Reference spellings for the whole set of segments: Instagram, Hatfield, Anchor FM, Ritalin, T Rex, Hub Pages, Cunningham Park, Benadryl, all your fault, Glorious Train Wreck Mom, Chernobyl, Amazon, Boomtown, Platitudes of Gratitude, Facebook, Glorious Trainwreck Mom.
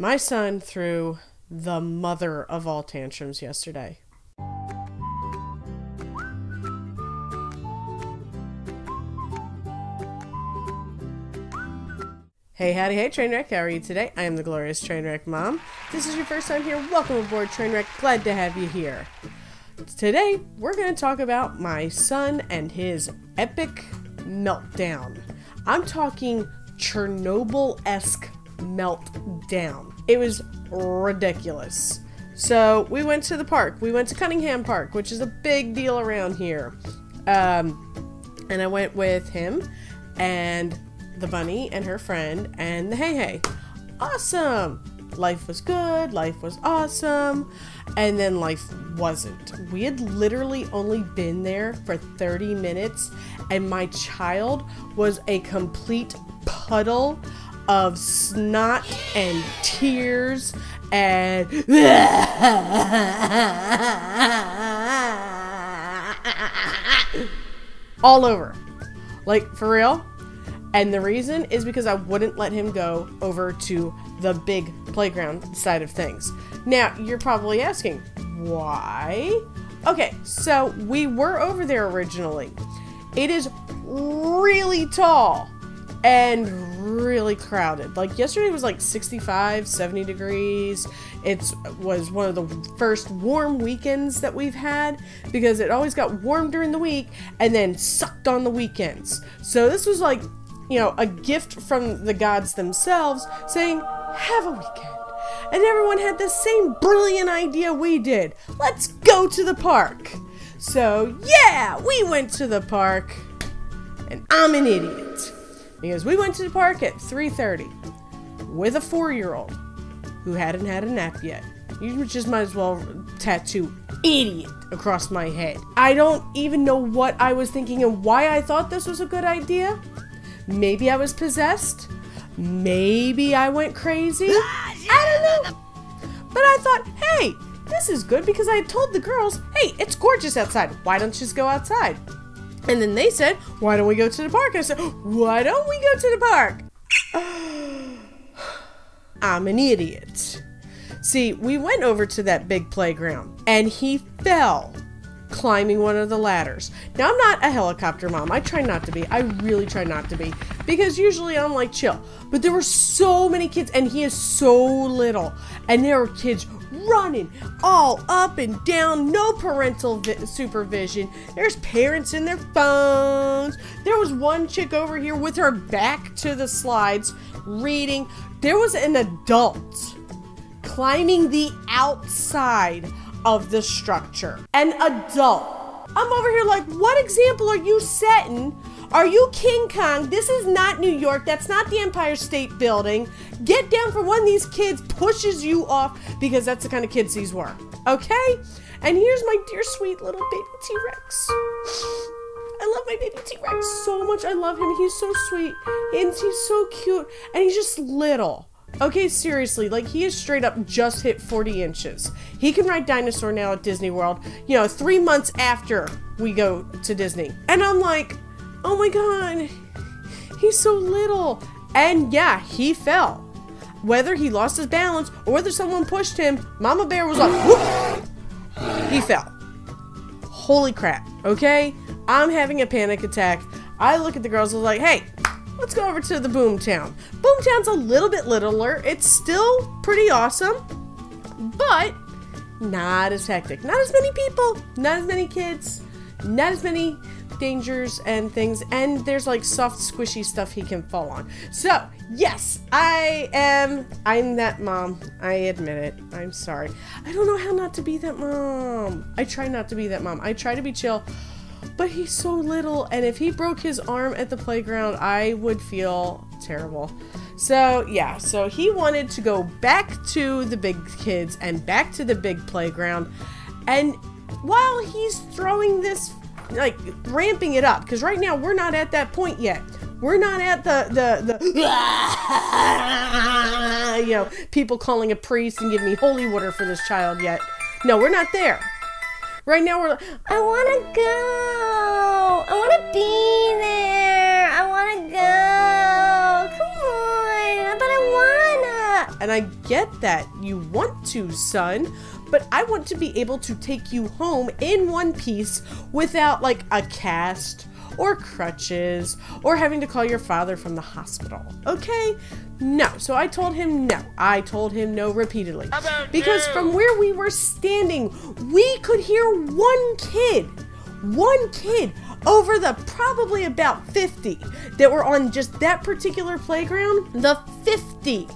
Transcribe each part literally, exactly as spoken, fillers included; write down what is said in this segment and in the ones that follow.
My son threw the mother of all tantrums yesterday. Hey, howdy, hey, Trainwreck. How are you today? I am the Glorious Trainwreck Mom. If this is your first time here, welcome aboard, Trainwreck. Glad to have you here. Today, we're going to talk about my son and his epic meltdown. I'm talking Chernobyl-esque meltdown. It was ridiculous. So, we went to the park. We went to Cunningham Park, which is a big deal around here. Um, and I went with him and the bunny and her friend and the hey hey. Awesome! Life was good, life was awesome, and then life wasn't. We had literally only been there for thirty minutes, and my child was a complete puddle of snot and tears and all over. Like, for real? And the reason is because I wouldn't let him go over to the big playground side of things. Now, you're probably asking, why? Okay, so we were over there originally. It is really tall and really crowded. Like, yesterday was like sixty-five, seventy degrees. It was one of the first warm weekends that we've had, because it always got warm during the week and then sucked on the weekends. So this was like, you know, a gift from the gods themselves saying, have a weekend. And everyone had the same brilliant idea we did. Let's go to the park. So yeah, we went to the park, and I'm an idiot, because we went to the park at three thirty with a four-year-old who hadn't had a nap yet. You just might as well tattoo idiot across my head. I don't even know what I was thinking and why I thought this was a good idea. Maybe I was possessed. Maybe I went crazy. I don't know. But I thought, hey, this is good, because I had told the girls, hey, it's gorgeous outside. Why don't you just go outside? And then they said, why don't we go to the park? I said, why don't we go to the park? I'm an idiot. See, we went over to that big playground, and he fell climbing one of the ladders. Now, I'm not a helicopter mom. I try not to be. I really try not to be, because usually I'm like chill. But there were so many kids, and he is so little, and there were kids running all up and down, no parental vi- supervision. There's parents in their phones. There was one chick over here with her back to the slides reading. There was an adult climbing the outside of the structure. An adult. I'm over here like, what example are you setting? Are you King Kong? This is not New York. That's not the Empire State Building. Get down for when these kids pushes you off, because that's the kind of kids these were. Okay? And here's my dear sweet little baby T Rex. I love my baby T Rex so much. I love him. He's so sweet, and he's so cute, and he's just little. Okay, seriously, like, he is straight up just hit forty inches. He can ride dinosaur now at Disney World, you know, three months after we go to Disney. And I'm like, oh my God, he's so little. And yeah, he fell. Whether he lost his balance or whether someone pushed him, Mama Bear was like, whoop, he fell. Holy crap, okay? I'm having a panic attack. I look at the girls and I'm like, hey, let's go over to the Boomtown. Boomtown's a little bit littler. It's still pretty awesome, but not as hectic. Not as many people, not as many kids, not as many dangers and things. And there's like soft, squishy stuff he can fall on. So yes, I am. I'm that mom. I admit it. I'm sorry. I don't know how not to be that mom. I try not to be that mom. I try to be chill. But he's so little, and if he broke his arm at the playground, I would feel terrible. So yeah, so he wanted to go back to the big kids and back to the big playground. And while he's throwing this, like, ramping it up, because right now we're not at that point yet. We're not at the, the, the, you know, people calling a priest and giving me holy water for this child yet. No, we're not there. Right now we're like, I wanna go, I wanna be there, I wanna go, come on, but I wanna. and I get that you want to, son, but I want to be able to take you home in one piece without like a cast or crutches or having to call your father from the hospital. Okay? No. So I told him no. I told him no repeatedly. How about because you? From where we were standing, we could hear one kid, one kid over the probably about fifty that were on just that particular playground, the fifty.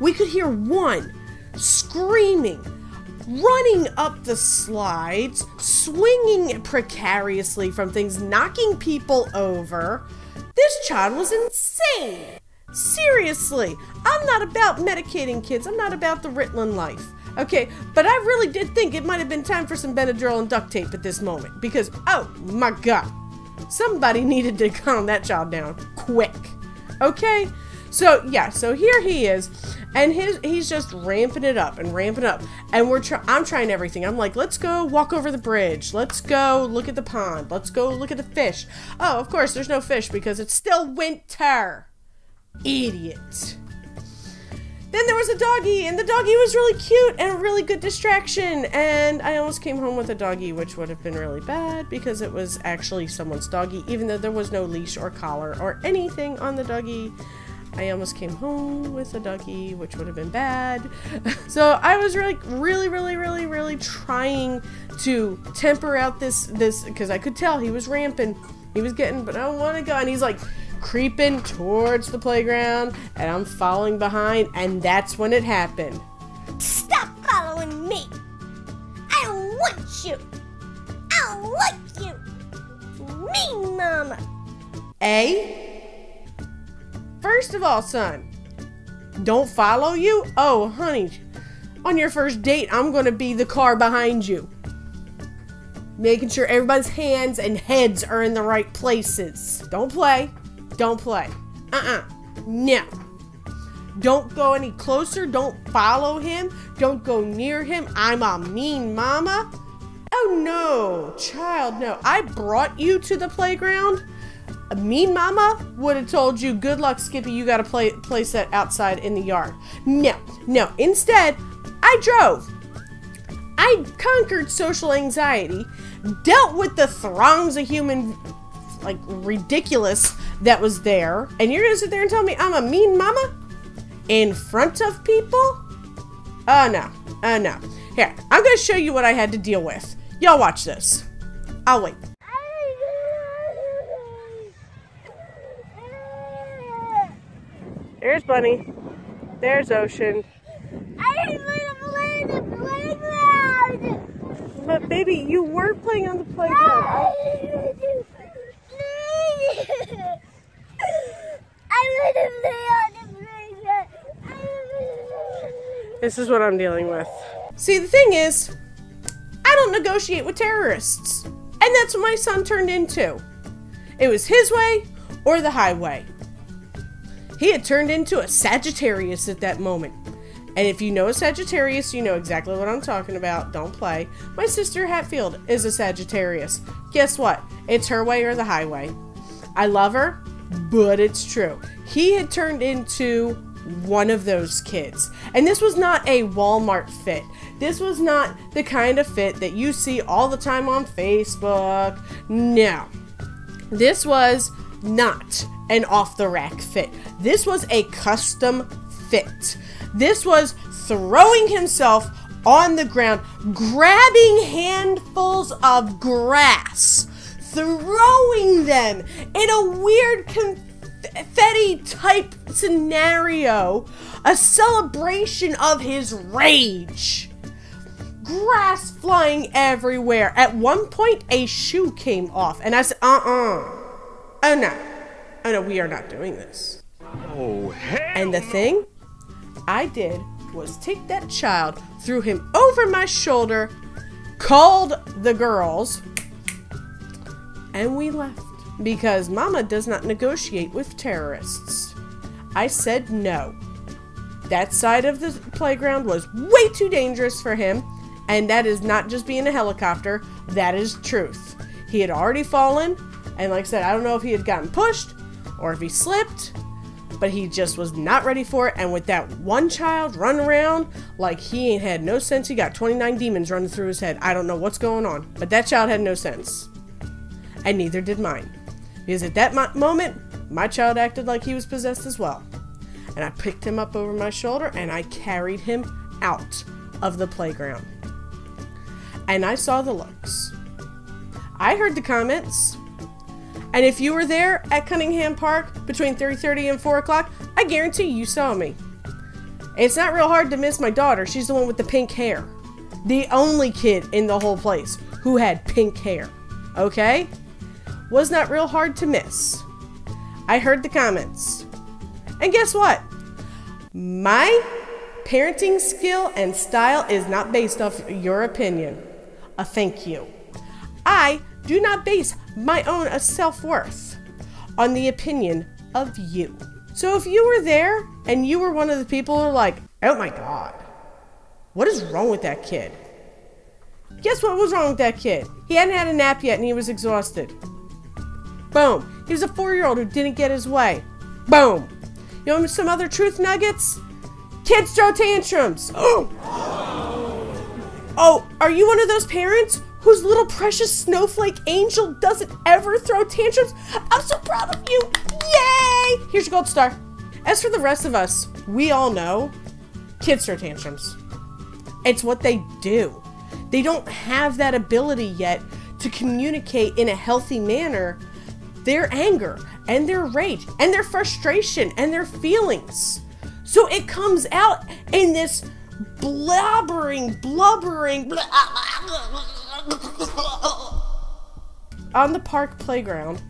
We could hear one screaming, running up the slides, swinging precariously from things, knocking people over. This child was insane. Seriously, I'm not about medicating kids. I'm not about the Ritalin life. Okay, but I really did think it might have been time for some Benadryl and duct tape at this moment because, oh my God, somebody needed to calm that child down quick. Okay, so yeah, so here he is, and his he's just ramping it up and ramping up, and we're try- I'm trying everything. I'm like, let's go walk over the bridge. Let's go look at the pond. Let's go look at the fish. Oh, of course, there's no fish because it's still winter. Idiot. Then there was a doggy, and the doggy was really cute and a really good distraction, and I almost came home with a doggy, which would have been really bad because it was actually someone's doggy, even though there was no leash or collar or anything on the doggy. I almost came home with a doggy, which would have been bad. So I was really, really, really, really, really trying to temper out this, this, because I could tell he was ramping. He was getting, but I don't want to go, and he's like, creeping towards the playground, and I'm following behind, and that's when it happened. Stop following me! I don't want you! I don't like you! Mean mama! A? First of all, son, don't follow you? Oh, honey, on your first date, I'm gonna be the car behind you. Making sure everybody's hands and heads are in the right places. Don't play. Don't play. Uh-uh. No. Don't go any closer. Don't follow him. Don't go near him. I'm a mean mama. Oh, no. Child, no. I brought you to the playground. A mean mama would have told you, good luck, Skippy. You got to play, place that outside in the yard. No. No. Instead, I drove. I conquered social anxiety, dealt with the throngs of human, like, ridiculous that was there, and you're gonna sit there and tell me I'm a mean mama in front of people? Oh no, oh no. Here, I'm gonna show you what I had to deal with. Y'all watch this. I'll wait. There's Bunny. There's Ocean. I didn't play on the playground. But baby, you were playing on the playground. I... This is what I'm dealing with. See, the thing is, I don't negotiate with terrorists. And that's what my son turned into. It was his way or the highway. He had turned into a Sagittarius at that moment. And if you know a Sagittarius, you know exactly what I'm talking about. Don't play. My sister Hatfield is a Sagittarius. Guess what? It's her way or the highway. I love her, but it's true. He had turned into one of those kids. And this was not a Walmart fit. This was not the kind of fit that you see all the time on Facebook. No. This was not an off-the-rack fit. This was a custom fit. This was throwing himself on the ground, grabbing handfuls of grass, throwing them in a weird confusion Fetty-type scenario, a celebration of his rage. Grass flying everywhere. At one point, a shoe came off, and I said, uh-uh. Oh, no. Oh, no, we are not doing this. Oh, hell. And the thing I did was take that child, threw him over my shoulder, called the girls, and we left. Because Mama does not negotiate with terrorists. I said no. That side of the playground was way too dangerous for him, and that is not just being a helicopter, that is truth. He had already fallen, and like I said, I don't know if he had gotten pushed or if he slipped, but he just was not ready for it. And with that one child running around like he ain't had no sense, he got twenty-nine demons running through his head. I don't know what's going on, but that child had no sense. And neither did mine. Because at that mo- moment, my child acted like he was possessed as well. And I picked him up over my shoulder and I carried him out of the playground. And I saw the looks. I heard the comments. And if you were there at Cunningham Park between three thirty and four o'clock, I guarantee you saw me. It's not real hard to miss my daughter. She's the one with the pink hair. The only kid in the whole place who had pink hair. Okay? Was not real hard to miss. I heard the comments. And guess what? My parenting skill and style is not based off your opinion. A thank you. I do not base my own self-worth on the opinion of you. So if you were there and you were one of the people who are like, oh my God, what is wrong with that kid? Guess what was wrong with that kid? He hadn't had a nap yet and he was exhausted. Boom. He was a four-year-old who didn't get his way. Boom. You know some other truth nuggets? Kids throw tantrums. Oh. Oh, are you one of those parents whose little precious snowflake angel doesn't ever throw tantrums? I'm so proud of you. Yay! Here's your gold star. As for the rest of us, we all know kids throw tantrums. It's what they do. They don't have that ability yet to communicate in a healthy manner their anger and their rage and their frustration and their feelings. So it comes out in this blabbering, blubbering blah, blah, blah, blah, on the park playground,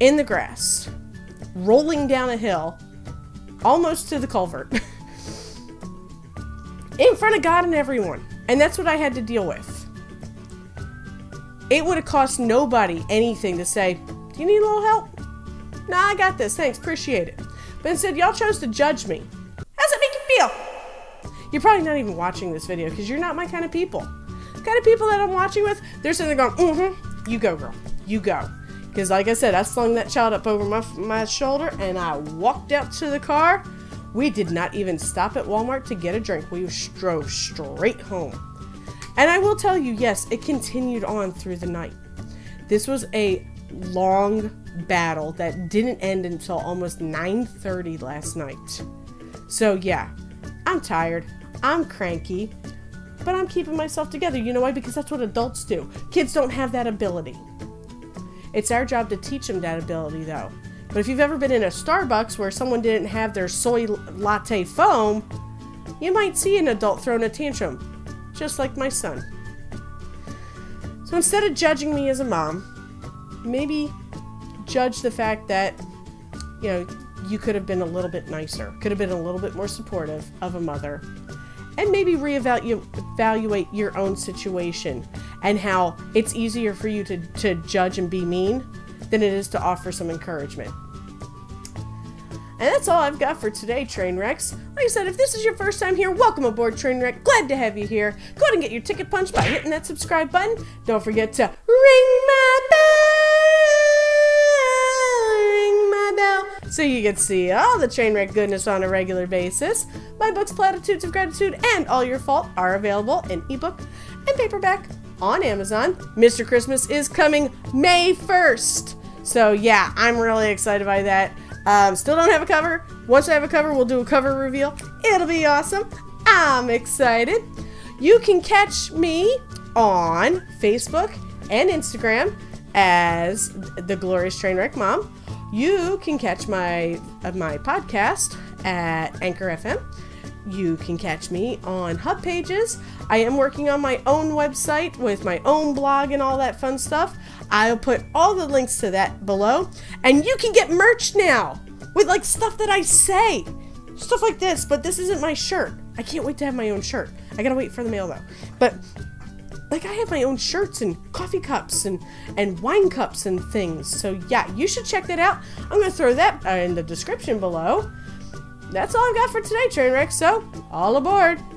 in the grass, rolling down a hill, almost to the culvert, in front of God and everyone. And that's what I had to deal with. It would have cost nobody anything to say, do you need a little help? Nah, I got this. Thanks. Appreciate it. But instead, y'all chose to judge me. How's that make you feel? You're probably not even watching this video because you're not my kind of people. The kind of people that I'm watching with, they're sitting there going, mm-hmm, you go, girl. You go. Because like I said, I slung that child up over my, my shoulder and I walked out to the car. We did not even stop at Walmart to get a drink. We drove straight home. And I will tell you, yes, it continued on through the night. This was a long battle that didn't end until almost nine thirty last night. So yeah, I'm tired, I'm cranky, but I'm keeping myself together. You know why? Because that's what adults do. Kids don't have that ability. It's our job to teach them that ability though. But if you've ever been in a Starbucks where someone didn't have their soy latte foam, you might see an adult throwing a tantrum, just like my son. So instead of judging me as a mom, maybe judge the fact that, you know, you could have been a little bit nicer, could have been a little bit more supportive of a mother, and maybe reevaluate your own situation and how it's easier for you to, to judge and be mean than it is to offer some encouragement. And that's all I've got for today, Trainwrecks. Like I said, if this is your first time here, welcome aboard, Trainwreck. Glad to have you here. Go ahead and get your ticket punched by hitting that subscribe button. Don't forget to ring my bell, ring my bell, so you can see all the Trainwreck goodness on a regular basis. My books, Platitudes of Gratitude and All Your Fault, are available in ebook and paperback on Amazon. Mister Christmas is coming May first. So yeah, I'm really excited by that. Um, still don't have a cover. Once I have a cover, we'll do a cover reveal. It'll be awesome. I'm excited. You can catch me on Facebook and Instagram as the Glorious Train Wreck Mom. You can catch my uh, my podcast at Anchor F M. You can catch me on Hub Pages. I am working on my own website with my own blog and all that fun stuff. I'll put all the links to that below. And you can get merch now with like stuff that I say. Stuff like this, but this isn't my shirt. I can't wait to have my own shirt. I gotta wait for the mail though. But like I have my own shirts and coffee cups and, and wine cups and things. So yeah, you should check that out. I'm gonna throw that in the description below. That's all I've got for today, Trainwreck, so all aboard!